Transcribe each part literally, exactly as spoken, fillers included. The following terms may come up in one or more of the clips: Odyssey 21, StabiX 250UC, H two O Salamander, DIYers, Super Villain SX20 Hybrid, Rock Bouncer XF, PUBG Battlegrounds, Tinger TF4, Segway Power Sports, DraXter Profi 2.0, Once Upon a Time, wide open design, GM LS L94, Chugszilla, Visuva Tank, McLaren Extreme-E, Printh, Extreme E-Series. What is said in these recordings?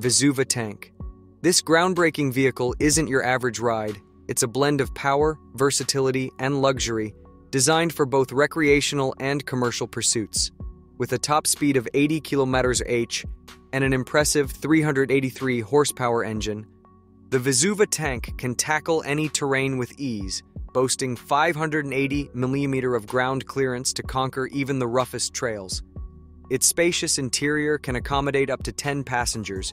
Visuva Tank. This groundbreaking vehicle isn't your average ride. It's a blend of power, versatility, and luxury, designed for both recreational and commercial pursuits. With a top speed of eighty kilometers per hour and an impressive three hundred eighty-three horsepower engine, the Visuva Tank can tackle any terrain with ease, boasting five hundred eighty millimeters of ground clearance to conquer even the roughest trails. Its spacious interior can accommodate up to ten passengers,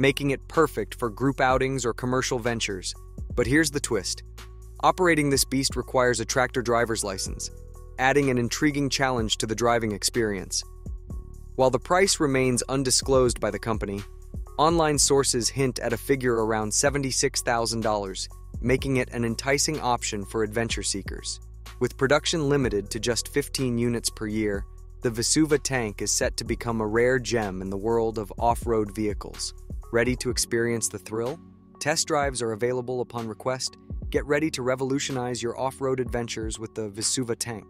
making it perfect for group outings or commercial ventures. But here's the twist. Operating this beast requires a tractor driver's license, adding an intriguing challenge to the driving experience. While the price remains undisclosed by the company, online sources hint at a figure around seventy-six thousand dollars, making it an enticing option for adventure seekers. With production limited to just fifteen units per year, the Visuva Tank is set to become a rare gem in the world of off-road vehicles. Ready to experience the thrill? Test drives are available upon request. Get ready to revolutionize your off-road adventures with the Visuva Tank.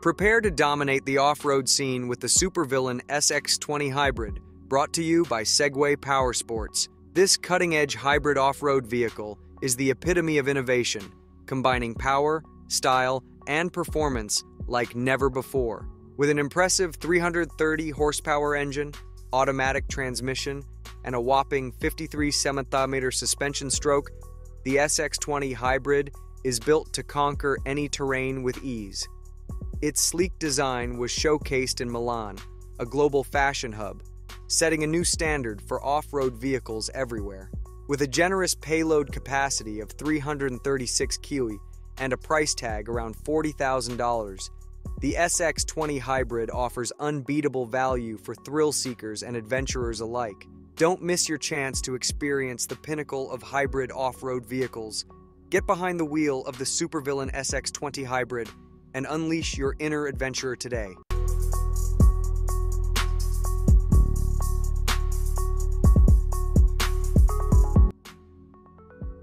Prepare to dominate the off-road scene with the Super Villain S X twenty Hybrid, brought to you by Segway Power Sports. This cutting-edge hybrid off-road vehicle is the epitome of innovation, combining power, style, and performance like never before. With an impressive three hundred thirty horsepower engine, automatic transmission, and a whopping fifty-three seventy-meter suspension stroke, the S X twenty Hybrid is built to conquer any terrain with ease. Its sleek design was showcased in Milan, a global fashion hub, setting a new standard for off-road vehicles everywhere. With a generous payload capacity of three hundred thirty-six kilograms and a price tag around forty thousand dollars, the S X twenty Hybrid offers unbeatable value for thrill seekers and adventurers alike. Don't miss your chance to experience the pinnacle of hybrid off-road vehicles. Get behind the wheel of the Supervillain S X twenty Hybrid and unleash your inner adventurer today.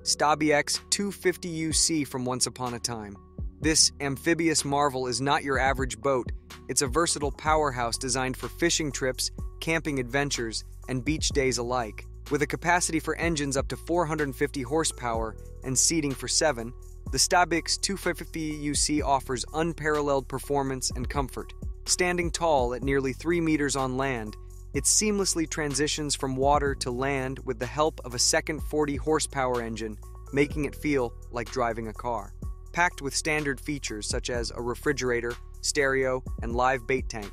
StabiX two fifty U C from Once Upon a Time. This amphibious marvel is not your average boat. It's a versatile powerhouse designed for fishing trips, camping adventures, and beach days alike. With a capacity for engines up to four hundred fifty horsepower and seating for seven, the StabiX two fifty U C offers unparalleled performance and comfort. Standing tall at nearly three meters on land, it seamlessly transitions from water to land with the help of a second forty horsepower engine, making it feel like driving a car. Packed with standard features such as a refrigerator, stereo, and live bait tank,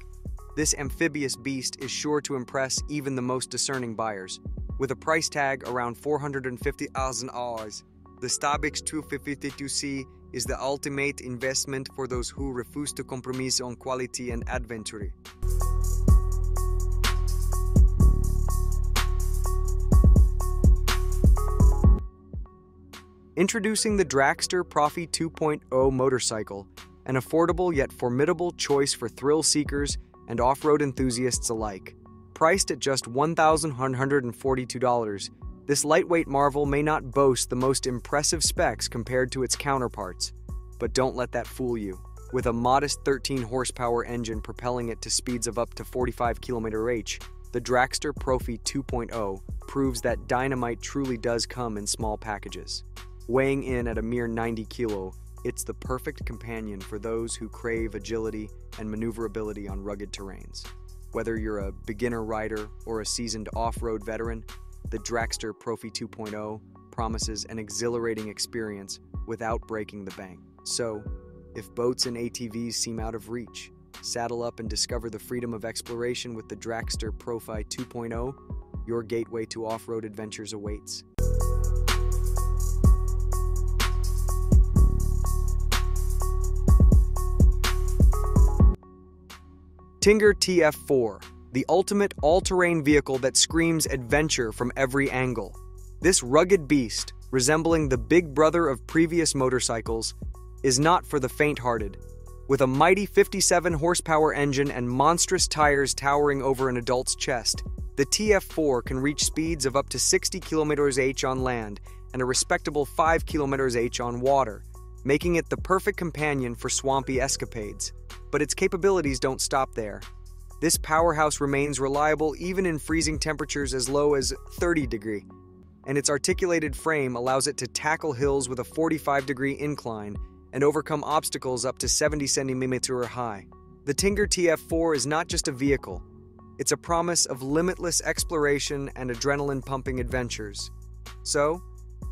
this amphibious beast is sure to impress even the most discerning buyers. With a price tag around four hundred fifty thousand dollars, the StabiX two fifty U C is the ultimate investment for those who refuse to compromise on quality and adventure. Introducing the DraXter Profi two point oh motorcycle, an affordable yet formidable choice for thrill seekers and off-road enthusiasts alike. Priced at just one thousand one hundred forty-two dollars, this lightweight marvel may not boast the most impressive specs compared to its counterparts, but don't let that fool you. With a modest thirteen horsepower engine propelling it to speeds of up to forty-five kilometers per hour, the DraXter Profi two point oh proves that dynamite truly does come in small packages. Weighing in at a mere ninety kilos, it's the perfect companion for those who crave agility and maneuverability on rugged terrains. Whether you're a beginner rider or a seasoned off-road veteran, the DraXter Profi two point oh promises an exhilarating experience without breaking the bank. So, if boats and A T Vs seem out of reach, saddle up and discover the freedom of exploration with the DraXter Profi two point oh. Your gateway to off-road adventures awaits. Tinger T F four, the ultimate all-terrain vehicle that screams adventure from every angle. This rugged beast, resembling the big brother of previous motorcycles, is not for the faint-hearted. With a mighty fifty-seven horsepower engine and monstrous tires towering over an adult's chest, the T F four can reach speeds of up to sixty kilometers per hour on land and a respectable five kilometers per hour on water. making it the perfect companion for swampy escapades. But its capabilities don't stop there. This powerhouse remains reliable even in freezing temperatures as low as thirty degrees, and its articulated frame allows it to tackle hills with a forty-five degree incline and overcome obstacles up to seventy centimeters high. The Tinger T F four is not just a vehicle, it's a promise of limitless exploration and adrenaline-pumping adventures. So,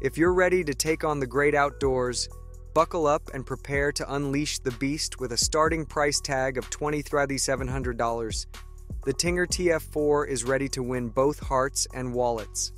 if you're ready to take on the great outdoors, buckle up and prepare to unleash the beast with a starting price tag of twenty-three thousand seven hundred dollars. The Tinger T F four is ready to win both hearts and wallets.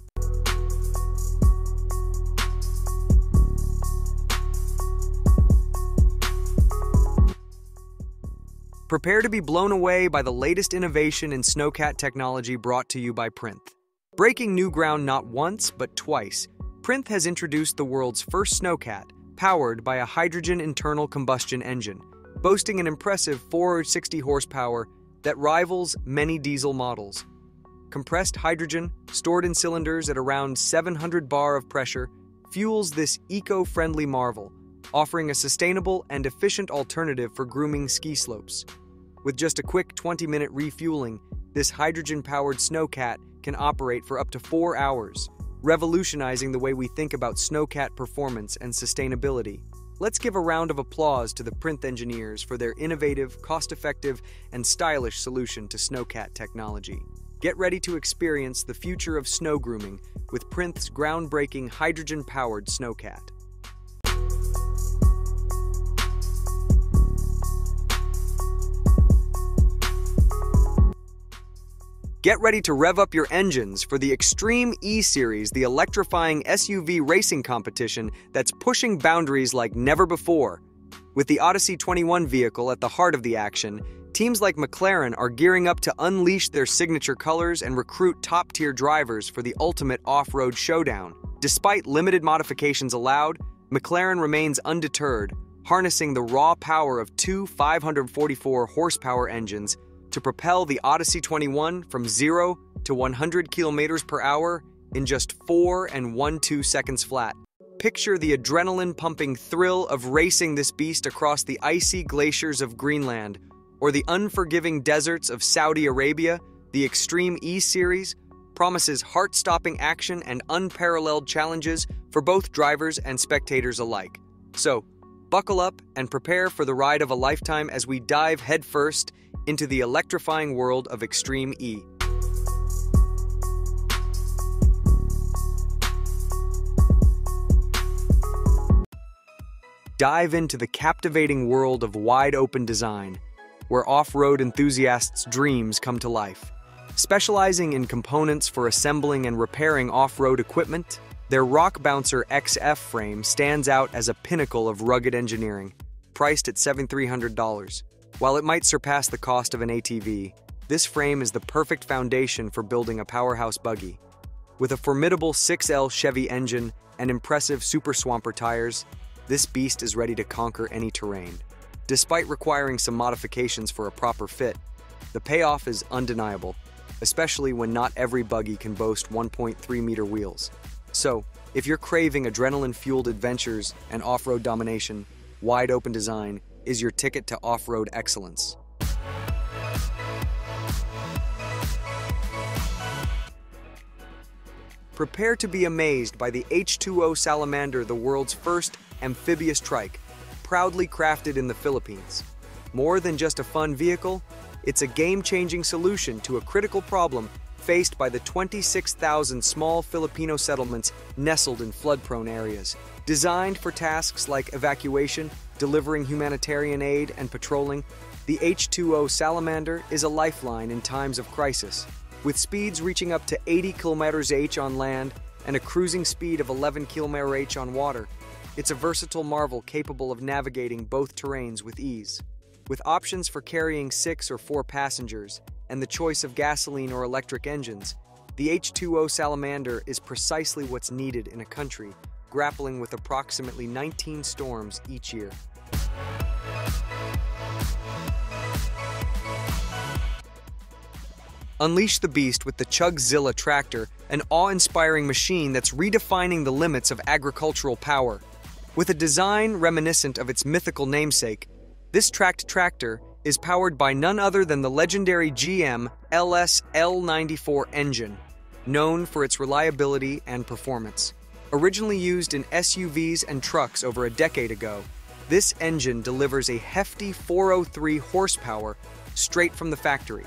Prepare to be blown away by the latest innovation in snowcat technology brought to you by Printh. Breaking new ground not once, but twice, Printh has introduced the world's first snowcat, powered by a hydrogen internal combustion engine, boasting an impressive four hundred sixty horsepower that rivals many diesel models. Compressed hydrogen, stored in cylinders at around seven hundred bar of pressure, fuels this eco-friendly marvel, offering a sustainable and efficient alternative for grooming ski slopes. With just a quick twenty minute refueling, this hydrogen-powered snowcat can operate for up to four hours, revolutionizing the way we think about snowcat performance and sustainability. Let's give a round of applause to the Printh engineers for their innovative, cost-effective, and stylish solution to snowcat technology. Get ready to experience the future of snow grooming with Printh's groundbreaking hydrogen-powered snowcat. Get ready to rev up your engines for the Extreme E-Series, the electrifying S U V racing competition that's pushing boundaries like never before. With the Odyssey twenty-one vehicle at the heart of the action, teams like McLaren are gearing up to unleash their signature colors and recruit top-tier drivers for the ultimate off-road showdown. Despite limited modifications allowed, McLaren remains undeterred, harnessing the raw power of two five hundred forty-four horsepower engines to propel the Odyssey twenty-one from zero to one hundred kilometers per hour in just four and twelve seconds flat. Picture the adrenaline-pumping thrill of racing this beast across the icy glaciers of Greenland or the unforgiving deserts of Saudi Arabia. The Extreme E-Series promises heart-stopping action and unparalleled challenges for both drivers and spectators alike. So, buckle up and prepare for the ride of a lifetime as we dive headfirst into the electrifying world of Extreme E. Dive into the captivating world of wide open design, where off-road enthusiasts' dreams come to life. Specializing in components for assembling and repairing off-road equipment, their Rock Bouncer X F frame stands out as a pinnacle of rugged engineering, priced at seven thousand three hundred dollars. While it might surpass the cost of an A T V, this frame is the perfect foundation for building a powerhouse buggy. With a formidable six L Chevy engine and impressive Super Swamper tires, this beast is ready to conquer any terrain. Despite requiring some modifications for a proper fit, the payoff is undeniable, especially when not every buggy can boast one point three meter wheels. So, if you're craving adrenaline-fueled adventures and off-road domination, wide open design is your ticket to off-road excellence. Prepare to be amazed by the H two O Salamander, the world's first amphibious trike, proudly crafted in the Philippines. More than just a fun vehicle, it's a game-changing solution to a critical problem faced by the twenty-six thousand small Filipino settlements nestled in flood-prone areas. Designed for tasks like evacuation, delivering humanitarian aid, and patrolling, the H two O Salamander is a lifeline in times of crisis. With speeds reaching up to eighty kilometers per hour on land and a cruising speed of eleven kilometers per hour on water, it's a versatile marvel capable of navigating both terrains with ease. With options for carrying six or four passengers and the choice of gasoline or electric engines, the H two O Salamander is precisely what's needed in a country grappling with approximately nineteen storms each year. Unleash the beast with the Chugszilla tractor, an awe-inspiring machine that's redefining the limits of agricultural power. With a design reminiscent of its mythical namesake, this tracked tractor is powered by none other than the legendary G M L S L ninety-four engine, known for its reliability and performance. Originally used in S U Vs and trucks over a decade ago, this engine delivers a hefty four hundred three horsepower straight from the factory,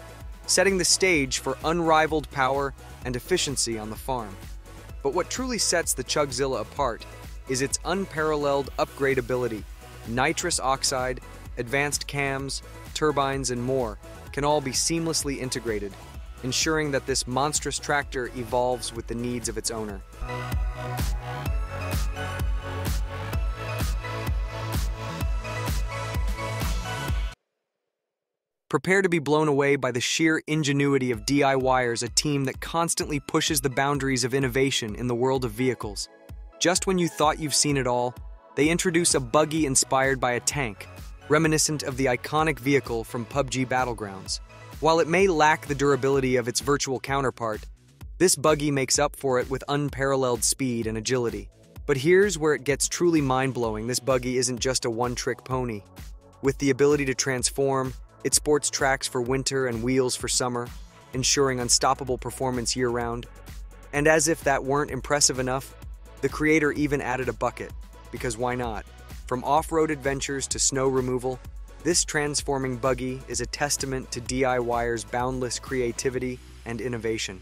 setting the stage for unrivaled power and efficiency on the farm. But what truly sets the Chugszilla apart is its unparalleled upgradeability. Nitrous oxide, advanced cams, turbines, and more can all be seamlessly integrated, ensuring that this monstrous tractor evolves with the needs of its owner. Prepare to be blown away by the sheer ingenuity of DIYers, a team that constantly pushes the boundaries of innovation in the world of vehicles. Just when you thought you've seen it all, they introduce a buggy inspired by a tank, reminiscent of the iconic vehicle from P U B G Battlegrounds. While it may lack the durability of its virtual counterpart, this buggy makes up for it with unparalleled speed and agility. But here's where it gets truly mind-blowing. This buggy isn't just a one-trick pony. With the ability to transform, it sports tracks for winter and wheels for summer, ensuring unstoppable performance year-round. And as if that weren't impressive enough, the creator even added a bucket, because why not? From off-road adventures to snow removal, this transforming buggy is a testament to DIYers' boundless creativity and innovation.